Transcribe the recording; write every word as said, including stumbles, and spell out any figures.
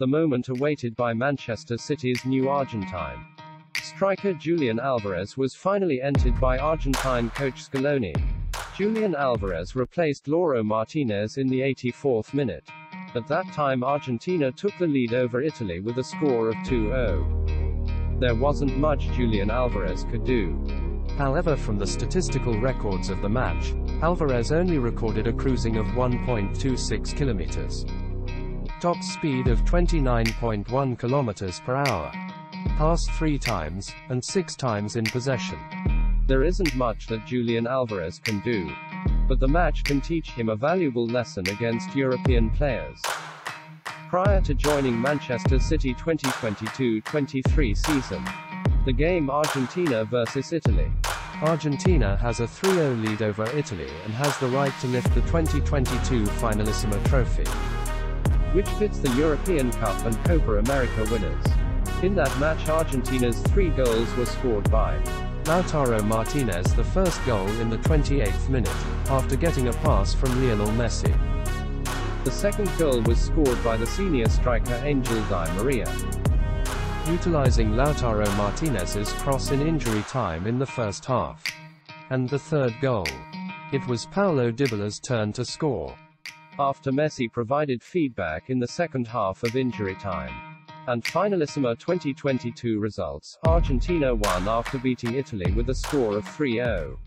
The moment awaited by Manchester City's new Argentine striker Julian Alvarez was finally entered by Argentine coach Scaloni. Julian Alvarez replaced Lautaro Martinez in the eighty-fourth minute. At that time Argentina took the lead over Italy with a score of two nil. There wasn't much Julian Alvarez could do. However, from the statistical records of the match, Alvarez only recorded a cruising of one point two six kilometers. Top speed of twenty-nine point one kilometers per hour. Passed three times, and six times in possession. There isn't much that Julian Alvarez can do. But the match can teach him a valuable lesson against European players. Prior to joining Manchester City twenty twenty-two twenty-three season, the game Argentina versus Italy. Argentina has a three nil lead over Italy and has the right to lift the twenty twenty-two Finalissima trophy, which fits the European Cup and Copa America winners. In that match Argentina's three goals were scored by Lautaro Martinez, the first goal in the twenty-eighth minute, after getting a pass from Lionel Messi. The second goal was scored by the senior striker Angel Di Maria, utilizing Lautaro Martinez's cross in injury time in the first half. And the third goal, it was Paulo Dybyla's turn to score, after Messi provided feedback in the second half of injury time. And Finalissima twenty twenty-two results, Argentina won after beating Italy with a score of three nil.